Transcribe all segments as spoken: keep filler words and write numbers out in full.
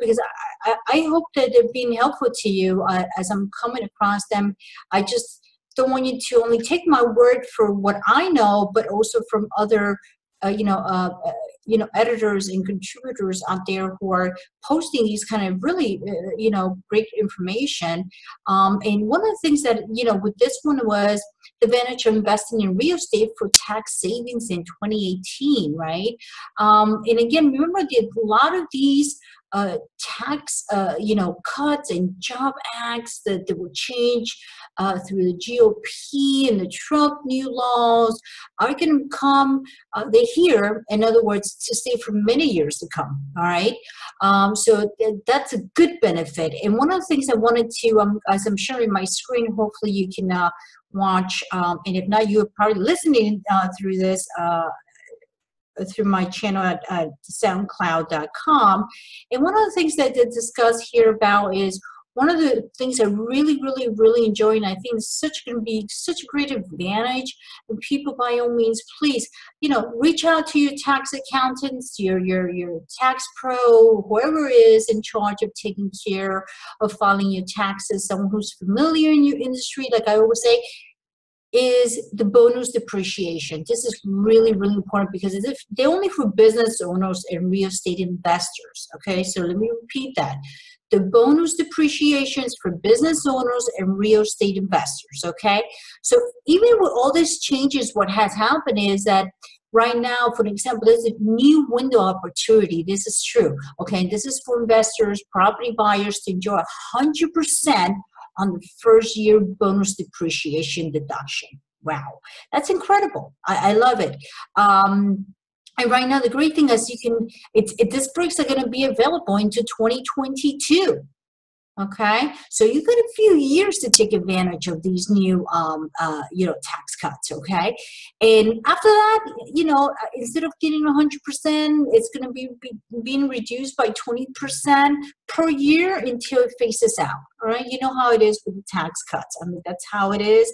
because I, I hope that they've been helpful to you uh, as I'm coming across them. I just don't want you to only take my word for what I know, but also from other, uh, you know, uh, you know, editors and contributors out there who are posting these kind of really, uh, you know, great information. Um, and one of the things that, you know, with this one was the advantage of investing in real estate for tax savings in twenty eighteen, right? Um, and again, remember that a lot of these Uh, tax, uh, you know, cuts and job acts that, that will change uh, through the G O P and the Trump new laws are going to come, uh, they're here, in other words, to stay for many years to come, all right? Um, so th that's a good benefit. And one of the things I wanted to, um, as I'm sharing my screen, hopefully you can uh, watch, um, and if not, you're probably listening uh, through this uh, through my channel at, at SoundCloud dot com. And one of the things that they discuss here about is one of the things I really, really, really enjoy, and I think it's such going to be such a great advantage. And people, by all means, please, you know, reach out to your tax accountants, your your your tax pro, whoever is in charge of taking care of filing your taxes, someone who's familiar in your industry. Like I always say, is the bonus depreciation. This is really, really important because it's, they're only for business owners and real estate investors, okay? So let me repeat that. The bonus depreciation is for business owners and real estate investors, okay? So even with all these changes, what has happened is that right now, for example, there's a new window opportunity. This is true, okay? This is for investors, property buyers to enjoy one hundred percent on the first year bonus depreciation deduction. Wow, that's incredible. I, I love it. Um, and right now, the great thing is you can, it's, it, these breaks are gonna be available into twenty twenty-two, okay? So you've got a few years to take advantage of these new, um, uh, you know, tax cuts, okay? And after that, you know, instead of getting one hundred percent, it's gonna be, be being reduced by twenty percent per year until it phases out. All right, you know how it is with the tax cuts. I mean, that's how it is.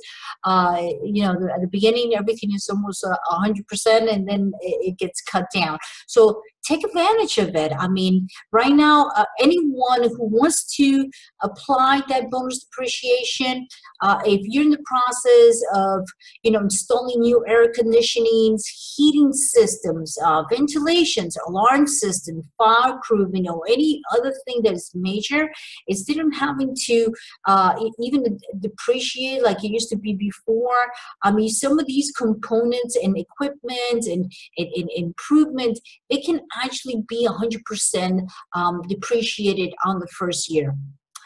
Uh, you know, at the beginning, everything is almost one hundred percent, and then it gets cut down. So take advantage of it. I mean, right now, uh, anyone who wants to apply that bonus depreciation, uh, if you're in the process of, you know, installing new air conditionings, heating systems, uh, ventilations, alarm system, fireproof, you know, any other thing that is major, instead of having to uh, even depreciate like it used to be before. I mean, some of these components and equipment and, and, and improvements, they can actually be one hundred percent um, depreciated on the first year.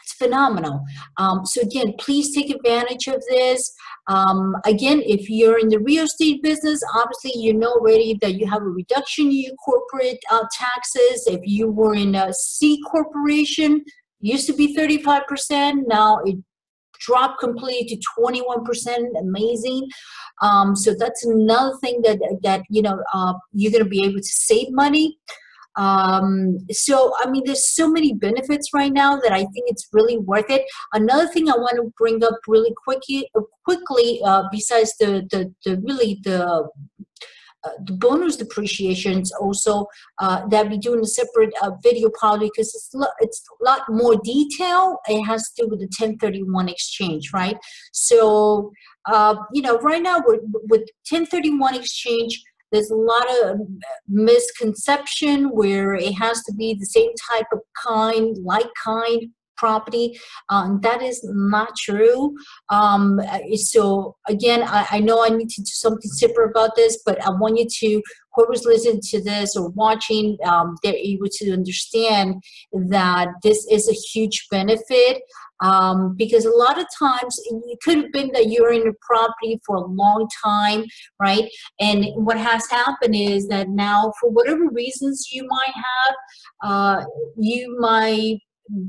It's phenomenal. Um, so again, please take advantage of this. Um, again, if you're in the real estate business, obviously you know already that you have a reduction in your corporate uh, taxes. If you were in a C corporation, used to be thirty-five percent, now it dropped completely to twenty-one percent, amazing. Um, so that's another thing that, that you know, uh, you're gonna be able to save money. Um, so, I mean, there's so many benefits right now that I think it's really worth it. Another thing I want to bring up really quickly, quickly uh, besides the, the, the really the, Uh, the bonus depreciations also uh, that we do in a separate uh, video probably because it's, lo it's a lot more detail. It has to do with the ten thirty-one exchange, right? So, uh, you know, right now we're, with ten thirty-one exchange, there's a lot of misconception where it has to be the same type of kind, like kind property. Um, that is not true. Um, so again, I, I know I need to do something separate about this, but I want you to, whoever's listening to this or watching, um, they're able to understand that this is a huge benefit um, because a lot of times it could have been that you're in a property for a long time, right? And what has happened is that now, for whatever reasons you might have, uh, you might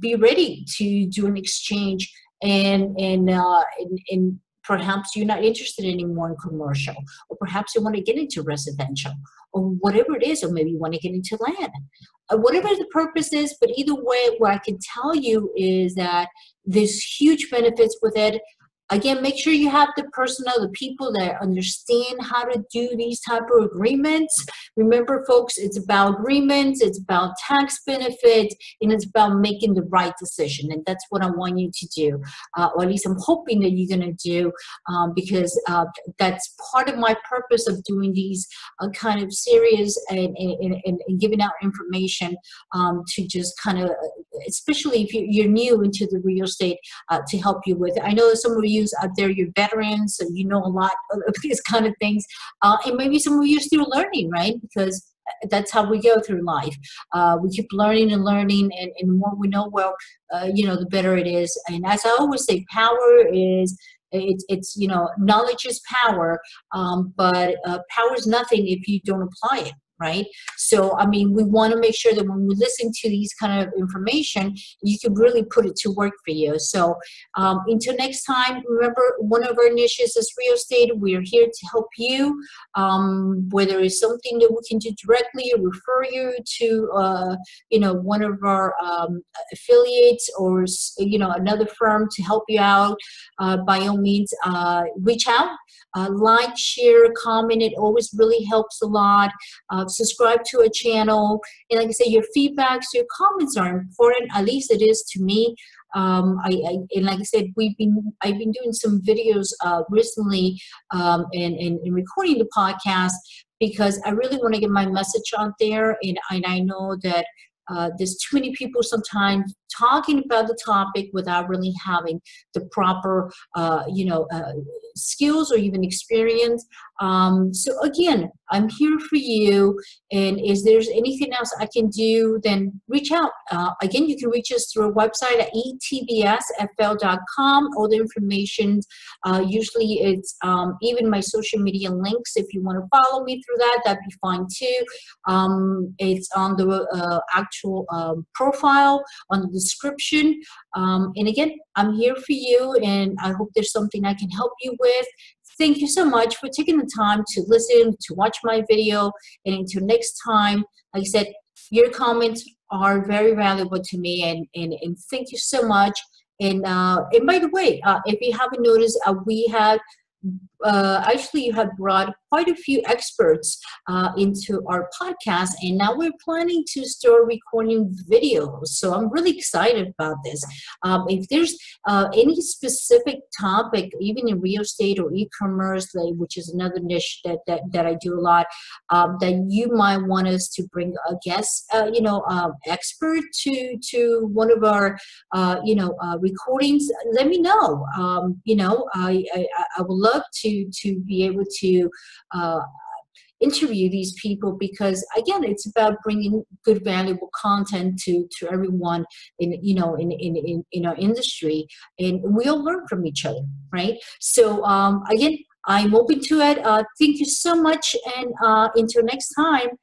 be ready to do an exchange and and, uh, and and perhaps you're not interested anymore in commercial, or perhaps you want to get into residential, or whatever it is, or maybe you want to get into land. Uh, whatever the purpose is, but either way, what I can tell you is that there's huge benefits with it. Again, make sure you have the personnel, the people that understand how to do these type of agreements. Remember, folks, it's about agreements, it's about tax benefits, and it's about making the right decision. And that's what I want you to do, uh, or at least I'm hoping that you're going to do, um, because uh, that's part of my purpose of doing these uh, kind of series and, and, and, and giving out information um, to just kind of, especially if you're new into the real estate, uh, to help you with it. I know some of you out there, you're veterans, so you know a lot of these kind of things, uh, and maybe some of you are still learning, right? Because that's how we go through life. Uh, we keep learning and learning, and, and the more we know, well, uh, you know, the better it is. And as I always say, power is, it, it's, you know, knowledge is power, um, but uh, power is nothing if you don't apply it. Right? So, I mean, we want to make sure that when we listen to these kind of information, you can really put it to work for you. So um, until next time, remember, one of our niches is real estate. We are here to help you, um, whether it's something that we can do directly or refer you to, uh, you know, one of our um, affiliates or, you know, another firm to help you out. Uh, by all means, uh, reach out, uh, like, share, comment. It always really helps a lot. Uh, subscribe to a channel, and like I say, your feedbacks, your comments are important, at least it is to me. Um, I, I, and like I said, we've been, I've been doing some videos uh, recently um, and, and, and recording the podcast because I really want to get my message out there, and, and I know that uh, there's too many people sometimes talking about the topic without really having the proper, uh, you know, uh, skills or even experience. Um, so again, I'm here for you. And if there's anything else I can do, then reach out. Uh, again, you can reach us through our website at E T B S F L dot com. All the information, uh, usually it's um, even my social media links. If you want to follow me through that, that'd be fine too. Um, it's on the uh, actual um, profile, on the description, um, and again, I'm here for you, and I hope there's something I can help you with. Thank you so much for taking the time to listen, to watch my video, and until next time, like I said, your comments are very valuable to me, and, and, and thank you so much. And, uh, and by the way, uh, if you haven't noticed, uh, we have Uh, actually, you have brought quite a few experts uh, into our podcast, and now we're planning to start recording videos. So I'm really excited about this. Um, if there's uh, any specific topic, even in real estate or e-commerce, like, which is another niche that that, that I do a lot, um, that you might want us to bring a guest, uh, you know, uh, expert to to one of our, uh, you know, uh, recordings. Let me know. Um, you know, I I, I would love Love to to be able to uh, interview these people, because again, it's about bringing good, valuable content to to everyone in you know in in in, in our industry, and we all learn from each other, right? So um, again, I'm open to it. Uh, thank you so much, and uh, until next time.